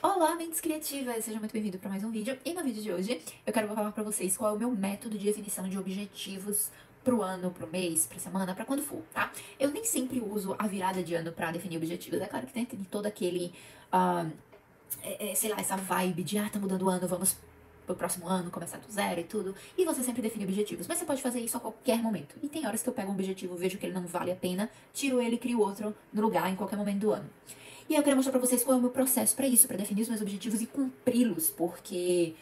Olá, mentes criativas! Seja muito bem-vindo para mais um vídeo. E no vídeo de hoje, eu quero falar para vocês qual é o meu método de definição de objetivos pro ano, pro mês, pra semana, pra quando for, tá? Eu nem sempre uso a virada de ano pra definir objetivos. É claro que tem todo aquele, sei lá, essa vibe de, tá mudando o ano, vamos pro próximo ano, começar do zero e tudo. E você sempre define objetivos, mas você pode fazer isso a qualquer momento. E tem horas que eu pego um objetivo, vejo que ele não vale a pena, tiro ele e crio outro no lugar, em qualquer momento do ano. E aí eu quero mostrar pra vocês qual é o meu processo pra isso, pra definir os meus objetivos e cumpri-los, porque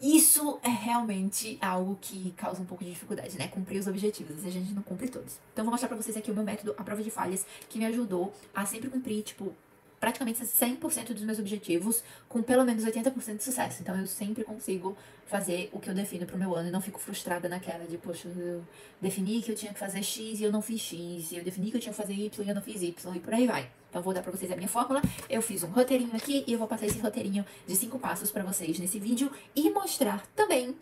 isso é realmente algo que causa um pouco de dificuldade, né? Cumprir os objetivos, às vezes a gente não cumpre todos. Então vou mostrar pra vocês aqui o meu método, a prova de falhas, que me ajudou a sempre cumprir, tipo, praticamente 100% dos meus objetivos, com pelo menos 80% de sucesso. Então eu sempre consigo fazer o que eu defino pro meu ano e não fico frustrada naquela de, poxa, eu defini que eu tinha que fazer X e eu não fiz X, eu defini que eu tinha que fazer Y e eu não fiz Y, e por aí vai. Então vou dar pra vocês a minha fórmula, eu fiz um roteirinho aqui e eu vou passar esse roteirinho de 5 passos pra vocês nesse vídeo e mostrar também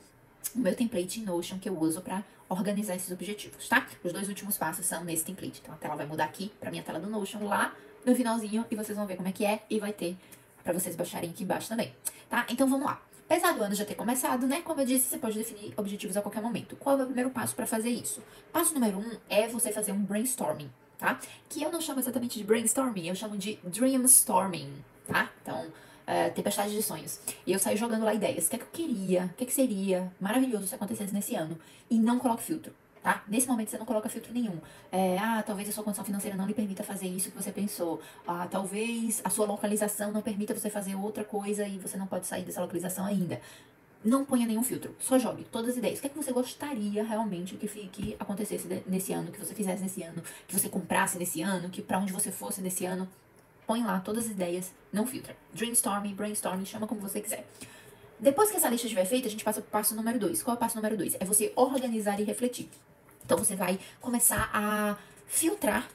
o meu template em Notion que eu uso pra organizar esses objetivos, tá? Os dois últimos passos são nesse template, então a tela vai mudar aqui pra minha tela do Notion lá no finalzinho, e vocês vão ver como é que é, e vai ter pra vocês baixarem aqui embaixo também, tá? Então vamos lá. Apesar do ano já ter começado, né? Como eu disse, você pode definir objetivos a qualquer momento. Qual é o primeiro passo pra fazer isso? Passo número 1 é você fazer um brainstorming, tá? Que eu não chamo exatamente de brainstorming, eu chamo de dreamstorming, tá? Então, tempestade de sonhos. E eu saio jogando lá ideias. O que é que eu queria? O que é que seria maravilhoso se acontecesse nesse ano? E não coloco filtro, tá? Nesse momento você não coloca filtro nenhum. Talvez a sua condição financeira não lhe permita fazer isso que você pensou. Talvez a sua localização não permita você fazer outra coisa e você não pode sair dessa localização ainda. Não ponha nenhum filtro, só jogue todas as ideias. O que é que você gostaria realmente que acontecesse nesse ano, que você fizesse nesse ano, que você comprasse nesse ano, que pra onde você fosse nesse ano? Põe lá todas as ideias, não filtra. Dreamstorming, brainstorming, chama como você quiser. Depois que essa lista estiver feita, a gente passa pro passo número 2. Qual é o passo número 2? É você organizar e refletir. Então você vai começar a filtrar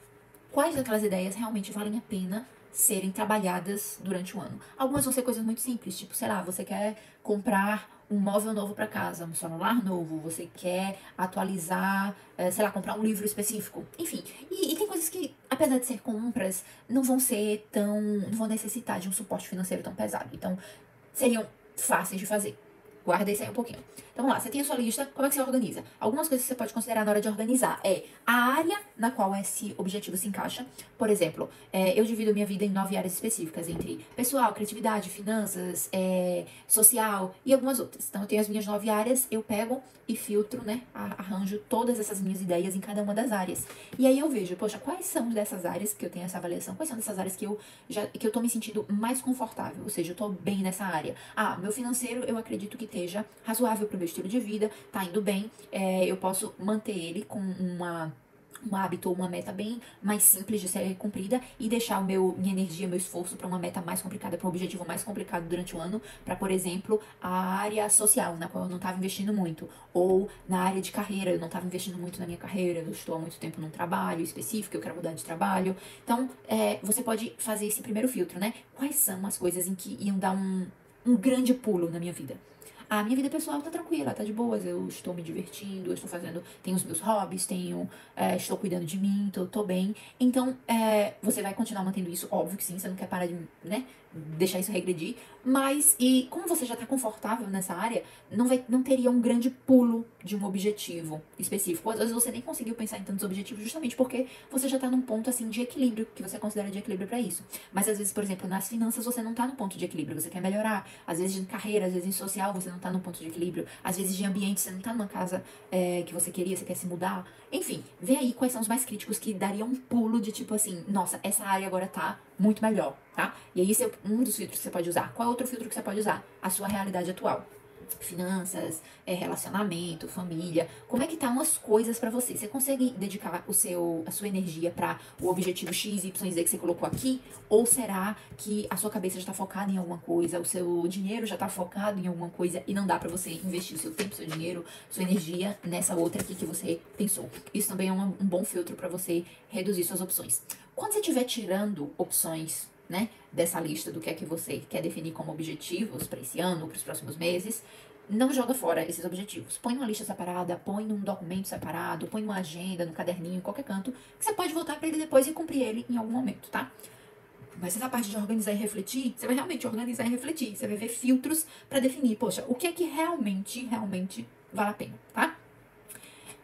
quais daquelas ideias realmente valem a pena serem trabalhadas durante o ano. Algumas vão ser coisas muito simples, tipo, sei lá, você quer comprar um móvel novo para casa, um celular novo, você quer atualizar, sei lá, comprar um livro específico, enfim. E tem coisas que, apesar de ser compras, não vão necessitar de um suporte financeiro tão pesado. Então, seriam fáceis de fazer. Guarda isso aí um pouquinho. Então, vamos lá. Você tem a sua lista. Como é que você organiza? Algumas coisas que você pode considerar na hora de organizar é a área na qual esse objetivo se encaixa. Por exemplo, eu divido minha vida em 9 áreas específicas, entre pessoal, criatividade, finanças, social e algumas outras. Então, eu tenho as minhas 9 áreas, eu pego e filtro, né? Arranjo todas essas minhas ideias em cada uma das áreas. E aí eu vejo, poxa, quais são dessas áreas que eu tenho essa avaliação? Quais são dessas áreas que eu tô me sentindo mais confortável? Ou seja, eu tô bem nessa área. Meu financeiro, eu acredito que seja razoável para o meu estilo de vida, tá indo bem, eu posso manter ele com um hábito ou uma meta bem mais simples de ser cumprida e deixar minha energia, meu esforço para uma meta mais complicada, para um objetivo mais complicado durante o ano, para, por exemplo, a área social, na qual eu não estava investindo muito, ou na área de carreira, eu não estava investindo muito na minha carreira, eu estou há muito tempo num trabalho específico, eu quero mudar de trabalho. Então, você pode fazer esse primeiro filtro, né? Quais são as coisas em que iam dar um grande pulo na minha vida? A minha vida pessoal tá tranquila, tá de boas, eu estou me divertindo, eu estou fazendo, tenho os meus hobbies, estou cuidando de mim, tô bem. Então, você vai continuar mantendo isso, óbvio que sim, você não quer parar de, né, deixar isso regredir. Mas, e como você já tá confortável nessa área, não teria um grande pulo de um objetivo específico. Às vezes você nem conseguiu pensar em tantos objetivos justamente porque você já tá num ponto, assim, de equilíbrio, que você considera de equilíbrio pra isso. Mas às vezes, por exemplo, nas finanças você não tá no ponto de equilíbrio, você quer melhorar. Às vezes em carreira, às vezes em social, você não tá num ponto de equilíbrio, às vezes de ambiente, você não tá numa casa que você queria, você quer se mudar, enfim, vê aí quais são os mais críticos que dariam um pulo de tipo assim, nossa, essa área agora tá muito melhor, tá? E aí esse é um dos filtros que você pode usar. Qual é outro filtro que você pode usar? A sua realidade atual. Finanças, relacionamento, família, como é que tá umas coisas pra você? Você consegue dedicar a sua energia pra o objetivo X, Y, Z que você colocou aqui? Ou será que a sua cabeça já tá focada em alguma coisa, o seu dinheiro já tá focado em alguma coisa e não dá pra você investir o seu tempo, seu dinheiro, sua energia nessa outra aqui que você pensou? Isso também é um bom filtro pra você reduzir suas opções. Quando você estiver tirando opções, né, dessa lista do que é que você quer definir como objetivos para esse ano, para os próximos meses, não joga fora esses objetivos. Põe uma lista separada, põe num documento separado, põe numa agenda, num caderninho, em qualquer canto, que você pode voltar para ele depois e cumprir ele em algum momento, tá? Mas essa parte de organizar e refletir, você vai realmente organizar e refletir. Você vai ver filtros para definir, poxa, o que é que realmente vale a pena, tá?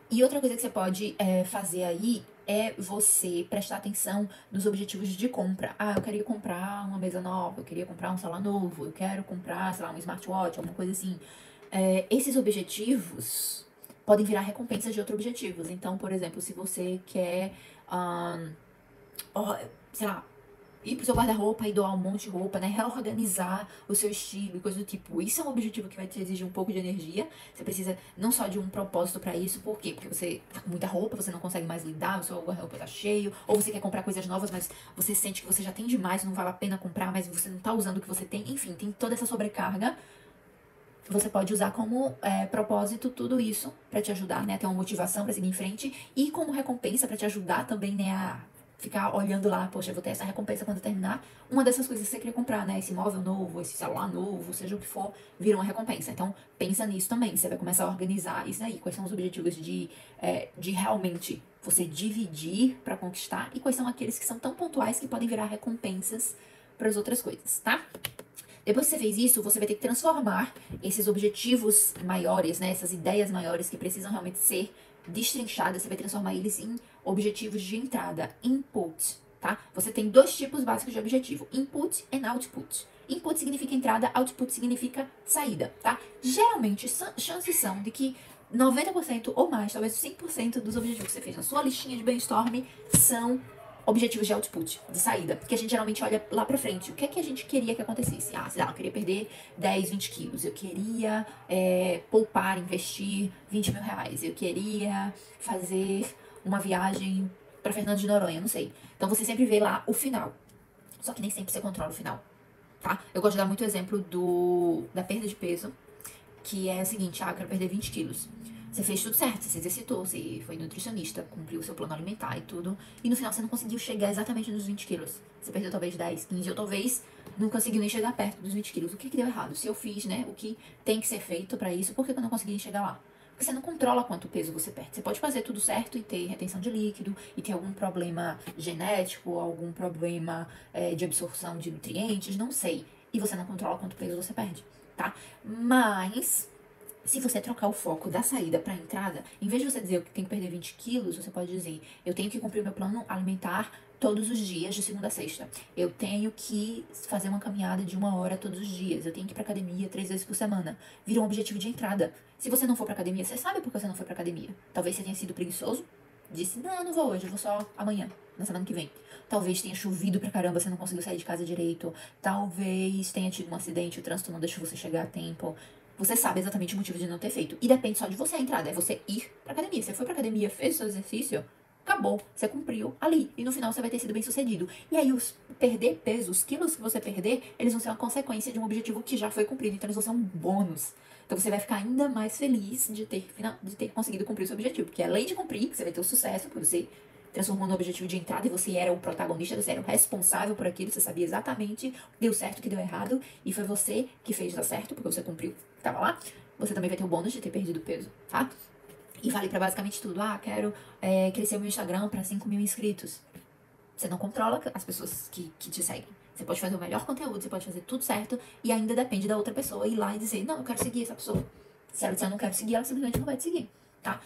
E outra coisa que você pode fazer aí é você prestar atenção nos objetivos de compra. Ah, eu queria comprar uma mesa nova, eu queria comprar um celular novo, eu quero comprar, sei lá, um smartwatch, alguma coisa assim. Esses objetivos podem virar recompensas de outros objetivos. Então, por exemplo, se você quer, sei lá, ir pro seu guarda-roupa e doar um monte de roupa, né? Reorganizar o seu estilo e coisa do tipo. Isso é um objetivo que vai te exigir um pouco de energia. Você precisa não só de um propósito pra isso. Por quê? Porque você tá com muita roupa, você não consegue mais lidar, o seu guarda-roupa tá cheio. Ou você quer comprar coisas novas, mas você sente que você já tem demais, não vale a pena comprar, mas você não tá usando o que você tem. Enfim, tem toda essa sobrecarga. Você pode usar como propósito tudo isso pra te ajudar, né? Ter uma motivação pra seguir em frente. E como recompensa pra te ajudar também, né? A ficar olhando lá, poxa, eu vou ter essa recompensa quando eu terminar. Uma dessas coisas que você queria comprar, né? Esse móvel novo, esse celular novo, seja o que for, vira uma recompensa. Então, pensa nisso também. Você vai começar a organizar isso aí. Quais são os objetivos de realmente você dividir pra conquistar e quais são aqueles que são tão pontuais que podem virar recompensas pras outras coisas, tá? Depois que você fez isso, você vai ter que transformar esses objetivos maiores, né? Essas ideias maiores que precisam realmente ser destrinchadas, você vai transformar eles em objetivos de entrada, input, tá? Você tem dois tipos básicos de objetivo, input e output. Input significa entrada, output significa saída, tá? Geralmente, chances são de que 90% ou mais, talvez 100% dos objetivos que você fez na sua listinha de brainstorming são objetivos de output, de saída, porque a gente geralmente olha lá pra frente, o que é que a gente queria que acontecesse? Ah, sei lá, eu queria perder 10, 20 quilos, eu queria poupar, investir 20 mil reais, eu queria fazer uma viagem pra Fernando de Noronha, não sei. Então você sempre vê lá o final, só que nem sempre você controla o final, tá? Eu gosto de dar muito exemplo da perda de peso, que é o seguinte, ah, eu quero perder 20 quilos. Você fez tudo certo, você se exercitou, você foi nutricionista, cumpriu o seu plano alimentar e tudo. E no final você não conseguiu chegar exatamente nos 20 quilos. Você perdeu talvez 10, 15, ou talvez não conseguiu nem chegar perto dos 20 quilos. O que que deu errado? Se eu fiz, né, o que tem que ser feito pra isso, por que eu não consegui chegar lá? Porque você não controla quanto peso você perde. Você pode fazer tudo certo e ter retenção de líquido, e ter algum problema genético, algum problema de absorção de nutrientes, não sei. E você não controla quanto peso você perde, tá? Mas se você trocar o foco da saída para a entrada, em vez de você dizer que tem que perder 20 quilos, você pode dizer, eu tenho que cumprir meu plano alimentar todos os dias, de segunda a sexta. Eu tenho que fazer uma caminhada de 1 hora todos os dias. Eu tenho que ir para academia 3 vezes por semana. Vira um objetivo de entrada. Se você não for para academia, você sabe por que você não foi para academia. Talvez você tenha sido preguiçoso. Disse, não, não vou hoje, eu vou só amanhã, na semana que vem. Talvez tenha chovido pra caramba, você não conseguiu sair de casa direito. Talvez tenha tido um acidente, o trânsito não deixou você chegar a tempo. Você sabe exatamente o motivo de não ter feito. E depende só de você a entrada, é você ir pra academia. Você foi pra academia, fez o seu exercício, acabou. Você cumpriu ali. E no final você vai ter sido bem sucedido. E aí os perder peso, os quilos que você perder, eles vão ser uma consequência de um objetivo que já foi cumprido. Então eles vão ser um bônus. Então você vai ficar ainda mais feliz de ter conseguido cumprir o seu objetivo. Porque além de cumprir, você vai ter o sucesso, porque você transformou no objetivo de entrada e você era o protagonista, você era o responsável por aquilo, você sabia exatamente o que deu certo, o que deu errado, e foi você que fez dar certo, porque você cumpriu, tava lá. Você também vai ter o bônus de ter perdido peso, tá? E vale pra basicamente tudo. Ah, quero crescer o meu Instagram pra 5 mil inscritos. Você não controla as pessoas que te seguem. Você pode fazer o melhor conteúdo, você pode fazer tudo certo, e ainda depende da outra pessoa ir lá e dizer, não, eu quero seguir essa pessoa. Se ela disser, eu não quero seguir, ela simplesmente não vai te seguir, tá?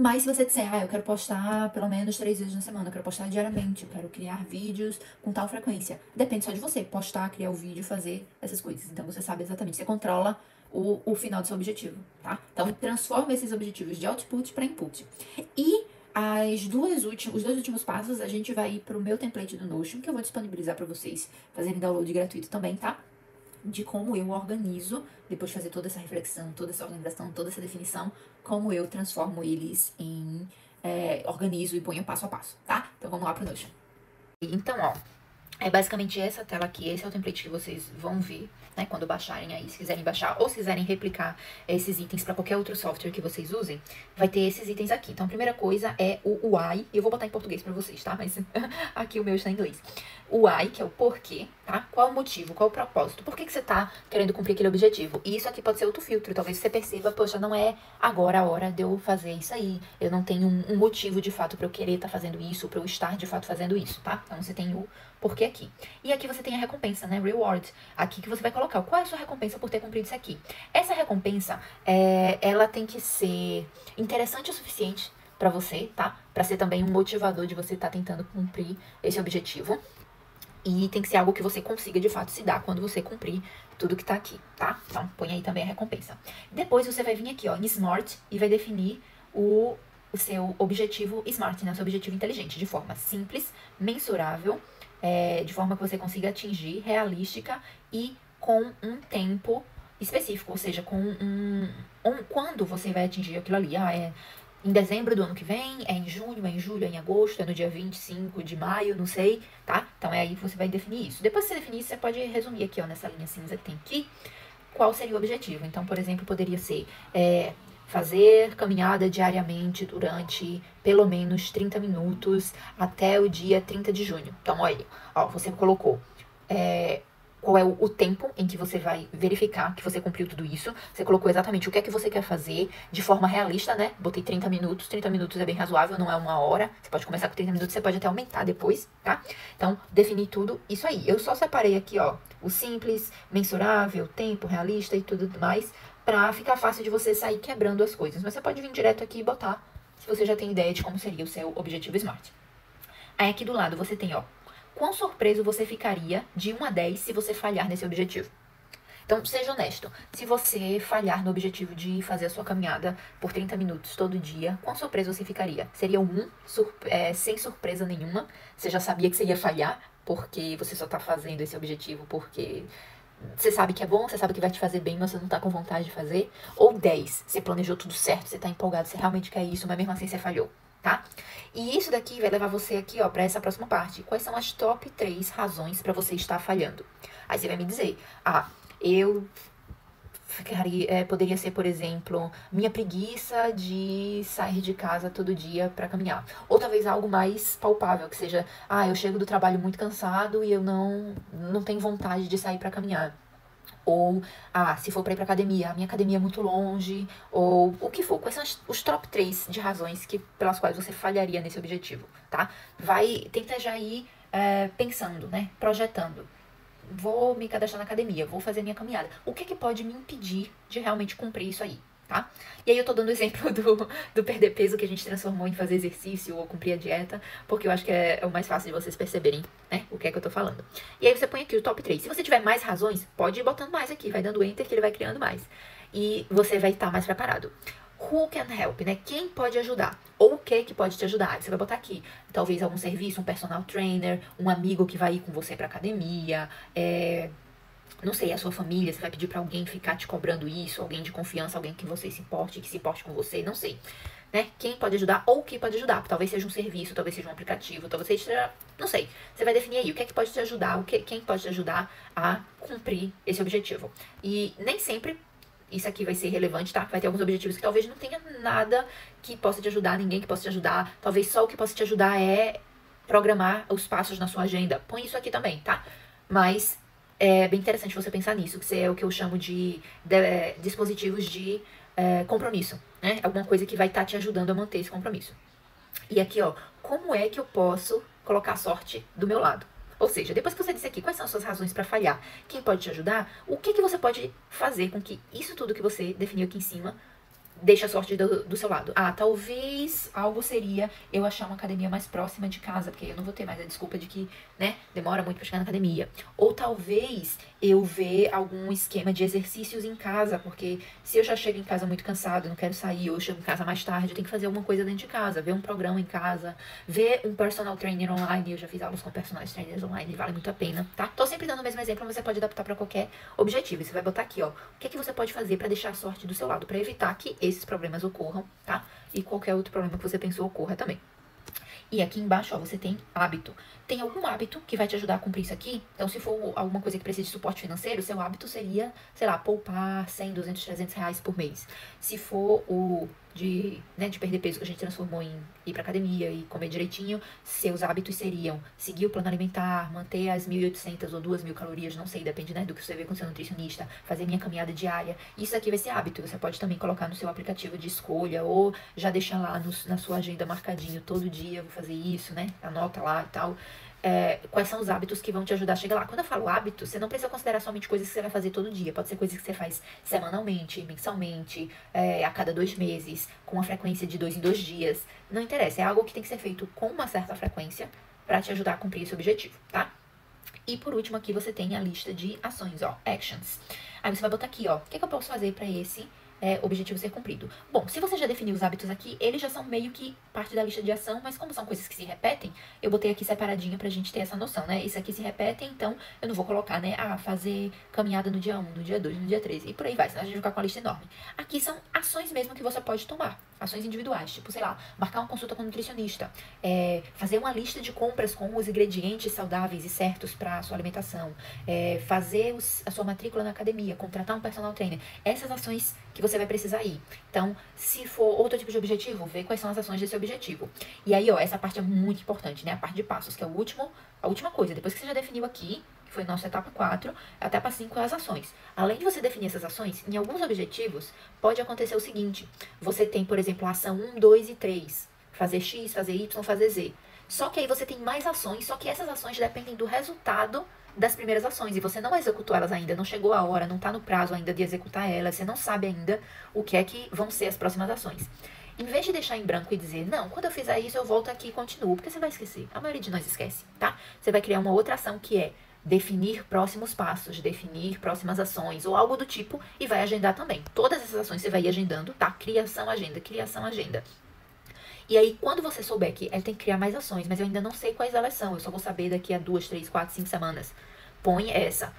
Mas se você disser, ah, eu quero postar pelo menos 3 vezes na semana, eu quero postar diariamente, eu quero criar vídeos com tal frequência. Depende só de você, postar, criar o vídeo, fazer essas coisas. Então você sabe exatamente, você controla o final do seu objetivo, tá? Então transforma esses objetivos de output para input. E os 2 últimos passos a gente vai ir pro meu template do Notion, que eu vou disponibilizar para vocês fazerem download gratuito também, tá? De como eu organizo, depois de fazer toda essa reflexão, toda essa organização, toda essa definição, como eu transformo eles em, organizo e ponho passo a passo, tá? Então vamos lá pro Notion. Então, ó, é basicamente essa tela aqui, esse é o template que vocês vão ver, né, quando baixarem aí, se quiserem baixar ou se quiserem replicar esses itens para qualquer outro software que vocês usem, vai ter esses itens aqui. Então a primeira coisa é o why, eu vou botar em português para vocês, tá? Mas aqui o meu está em inglês. O why, que é o porquê, tá? Qual o motivo, qual o propósito, por que que você tá querendo cumprir aquele objetivo? E isso aqui pode ser outro filtro, talvez você perceba, poxa, não é agora a hora de eu fazer isso aí, eu não tenho um motivo de fato para eu querer estar fazendo isso, para eu estar de fato fazendo isso, tá? Então você tem o porquê, aqui. E aqui você tem a recompensa, né? Reward. Aqui que você vai colocar. Qual é a sua recompensa por ter cumprido isso aqui? Essa recompensa, ela tem que ser interessante o suficiente pra você, tá? Pra ser também um motivador de você estar tentando cumprir esse objetivo. E tem que ser algo que você consiga, de fato, se dar quando você cumprir tudo que tá aqui, tá? Então, põe aí também a recompensa. Depois você vai vir aqui, ó, em SMART e vai definir o seu objetivo SMART, né? O seu objetivo inteligente, de forma simples, mensurável, de forma que você consiga atingir, realística e com um tempo específico, ou seja, com quando você vai atingir aquilo ali. Ah, é em dezembro do ano que vem, é em junho, é em julho, é em agosto, é no dia 25 de maio, não sei, tá? Então é aí que você vai definir isso. Depois que você definir isso, você pode resumir aqui, ó, nessa linha cinza que tem aqui, qual seria o objetivo. Então, por exemplo, poderia ser fazer caminhada diariamente durante pelo menos 30 minutos até o dia 30 de junho. Então, olha, ó, você colocou qual é o tempo em que você vai verificar que você cumpriu tudo isso. Você colocou exatamente o que é que você quer fazer de forma realista, né? Botei 30 minutos. 30 minutos é bem razoável, não é uma hora. Você pode começar com 30 minutos, você pode até aumentar depois, tá? Então, defini tudo isso aí. Eu só separei aqui, ó, o simples, mensurável, tempo, realista e tudo mais, pra ficar fácil de você sair quebrando as coisas. Mas você pode vir direto aqui e botar, se você já tem ideia de como seria o seu objetivo SMART. Aí aqui do lado você tem, ó, quão surpreso você ficaria de 1 a 10 se você falhar nesse objetivo? Então, seja honesto. Se você falhar no objetivo de fazer a sua caminhada por 30 minutos todo dia, quão surpreso você ficaria? Seria um 1, sem surpresa nenhuma. Você já sabia que você ia falhar, porque você só tá fazendo esse objetivo porque você sabe que é bom, você sabe que vai te fazer bem, mas você não tá com vontade de fazer. Ou 10, você planejou tudo certo, você tá empolgado, você realmente quer isso, mas mesmo assim você falhou. Tá? E isso daqui vai levar você aqui, ó, pra essa próxima parte. Quais são as top 3 razões pra você estar falhando? Aí você vai me dizer, ah, eu poderia ser, por exemplo, minha preguiça de sair de casa todo dia pra caminhar. Ou talvez algo mais palpável, que seja, ah, eu chego do trabalho muito cansado e eu não tenho vontade de sair pra caminhar. Ou, ah, se for pra ir pra academia, a minha academia é muito longe, ou o que for. Quais são os top 3 de razões pelas quais você falharia nesse objetivo, tá? Tenta já ir pensando, né? Projetando. Vou me cadastrar na academia, vou fazer minha caminhada. O que é que pode me impedir de realmente cumprir isso aí, tá? E aí eu tô dando o exemplo do perder peso que a gente transformou em fazer exercício ou cumprir a dieta, porque eu acho que é o mais fácil de vocês perceberem, né? O que é que eu tô falando. E aí você põe aqui o top 3. Se você tiver mais razões, pode ir botando mais aqui. Vai dando enter que ele vai criando mais. E você vai estar mais preparado. Who can help, né? Quem pode ajudar? Ou o que que pode te ajudar? Você vai botar aqui, talvez algum serviço, um personal trainer, um amigo que vai ir com você pra academia, não sei, a sua família, você vai pedir pra alguém ficar te cobrando isso, alguém de confiança, alguém que você se importe, que se importe com você, não sei, né? Quem pode ajudar ou quem pode ajudar. Talvez seja um serviço, talvez seja um aplicativo, talvez seja, não sei. Você vai definir aí o que é que pode te ajudar, quem pode te ajudar a cumprir esse objetivo. E nem sempre isso aqui vai ser relevante, tá? Vai ter alguns objetivos que talvez não tenha nada que possa te ajudar, ninguém que possa te ajudar. Talvez só o que possa te ajudar é programar os passos na sua agenda. Põe isso aqui também, tá? Mas é bem interessante você pensar nisso, que é o que eu chamo de dispositivos de compromisso, né? Alguma coisa que vai estar te ajudando a manter esse compromisso. E aqui, ó, como é que eu posso colocar a sorte do meu lado? Ou seja, depois que você disse aqui quais são as suas razões para falhar, quem pode te ajudar, o que que você pode fazer com que isso tudo que você definiu aqui em cima deixe a sorte do seu lado. Ah, talvez algo seria eu achar uma academia mais próxima de casa, porque eu não vou ter mais a desculpa de que, né, demora muito pra chegar na academia. Ou talvez eu ver algum esquema de exercícios em casa, porque se eu já chego em casa muito cansado, eu não quero sair, ou eu chego em casa mais tarde, eu tenho que fazer alguma coisa dentro de casa, ver um programa em casa, ver um personal trainer online. Eu já fiz aulas com personal trainers online, vale muito a pena, tá? Tô sempre dando o mesmo exemplo, mas você pode adaptar pra qualquer objetivo. E você vai botar aqui, ó, o que é que você pode fazer pra deixar a sorte do seu lado, pra evitar que esses problemas ocorram, tá? E qualquer outro problema que você pensou ocorra também. E aqui embaixo, ó, você tem hábito. Tem algum hábito que vai te ajudar a cumprir isso aqui? Então, se for alguma coisa que precisa de suporte financeiro, seu hábito seria, sei lá, poupar 100, 200, 300 reais por mês. Se for o de perder peso, que a gente transformou em ir pra academia e comer direitinho, seus hábitos seriam seguir o plano alimentar, manter as 1.800 ou 2.000 calorias, não sei, depende, né, do que você vê com seu nutricionista, fazer minha caminhada diária. Isso aqui vai ser hábito. Você pode também colocar no seu aplicativo de escolha ou já deixar lá na sua agenda marcadinho, todo dia eu vou fazer isso, né, anota lá e tal. quais são os hábitos que vão te ajudar a chegar lá. Quando eu falo hábito, você não precisa considerar somente coisas que você vai fazer todo dia. Pode ser coisas que você faz semanalmente, mensalmente, a cada 2 meses, com uma frequência de 2 em 2 dias. Não interessa, é algo que tem que ser feito com uma certa frequência para te ajudar a cumprir esse objetivo, tá? E por último aqui você tem a lista de ações, ó, actions. Aí você vai botar aqui, ó, o que, que eu posso fazer para esse objetivo ser cumprido? Bom, se você já definiu os hábitos aqui, eles já são meio que parte da lista de ação, mas como são coisas que se repetem, eu botei aqui separadinha pra gente ter essa noção, né? Isso aqui se repete, então eu não vou colocar, né? Ah, fazer caminhada no dia 1, no dia 2, no dia 3, e por aí vai, senão a gente vai ficar com a lista enorme. Aqui são ações mesmo que você pode tomar. Ações individuais, tipo, sei lá, marcar uma consulta com um nutricionista, fazer uma lista de compras com os ingredientes saudáveis e certos para a sua alimentação, fazer a sua matrícula na academia, contratar um personal trainer. Essas ações que você vai precisar ir. Então, se for outro tipo de objetivo, vê quais são as ações desse objetivo. E aí, ó, essa parte é muito importante, né? A parte de passos, que é a última coisa. Depois que você já definiu aqui, que foi nossa etapa 4, a etapa 5 é as ações. Além de você definir essas ações, em alguns objetivos, pode acontecer o seguinte. Você tem, por exemplo, a ação 1, 2 e 3. Fazer X, fazer Y, fazer Z. Só que aí você tem mais ações, só que essas ações dependem do resultado das primeiras ações. E você não executou elas ainda, não chegou a hora, não está no prazo ainda de executar elas. Você não sabe ainda o que é que vão ser as próximas ações. Em vez de deixar em branco e dizer, não, quando eu fizer isso, eu volto aqui e continuo. Porque você vai esquecer. A maioria de nós esquece, tá? Você vai criar uma outra ação que é definir próximos passos, definir próximas ações ou algo do tipo e vai agendar também. Todas essas ações você vai ir agendando, tá? Criação, agenda, criação, agenda. E aí, quando você souber que tem que criar mais ações, mas eu ainda não sei quais elas são, eu só vou saber daqui a 2, 3, 4, 5 semanas. Põe essa,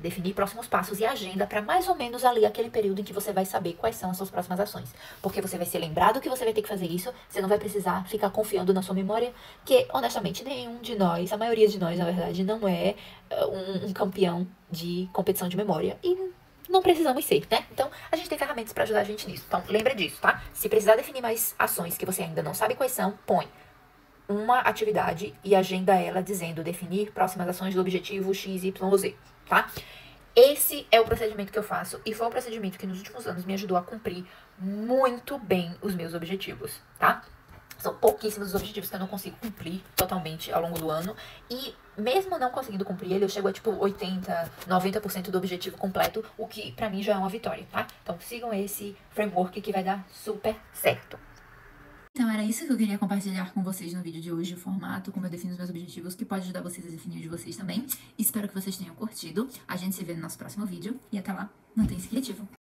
definir próximos passos e agenda para mais ou menos ali aquele período em que você vai saber quais são as suas próximas ações. Porque você vai ser lembrado que você vai ter que fazer isso, você não vai precisar ficar confiando na sua memória, que honestamente nenhum de nós, a maioria de nós na verdade, não é um campeão de competição de memória. E não precisamos ser, né? Então, a gente tem ferramentas para ajudar a gente nisso. Então, lembra disso, tá? Se precisar definir mais ações que você ainda não sabe quais são, põe uma atividade e agenda ela dizendo definir próximas ações do objetivo X, Y ou Z, tá? Esse é o procedimento que eu faço e foi um procedimento que nos últimos anos me ajudou a cumprir muito bem os meus objetivos, tá? São pouquíssimos os objetivos que eu não consigo cumprir totalmente ao longo do ano. E mesmo não conseguindo cumprir ele, eu chego a tipo 80%, 90% do objetivo completo, o que pra mim já é uma vitória, tá? Então sigam esse framework que vai dar super certo. Então era isso que eu queria compartilhar com vocês no vídeo de hoje, o formato, como eu defino os meus objetivos, que pode ajudar vocês a definir o de vocês também. Espero que vocês tenham curtido. A gente se vê no nosso próximo vídeo e até lá, mantenha-se criativo!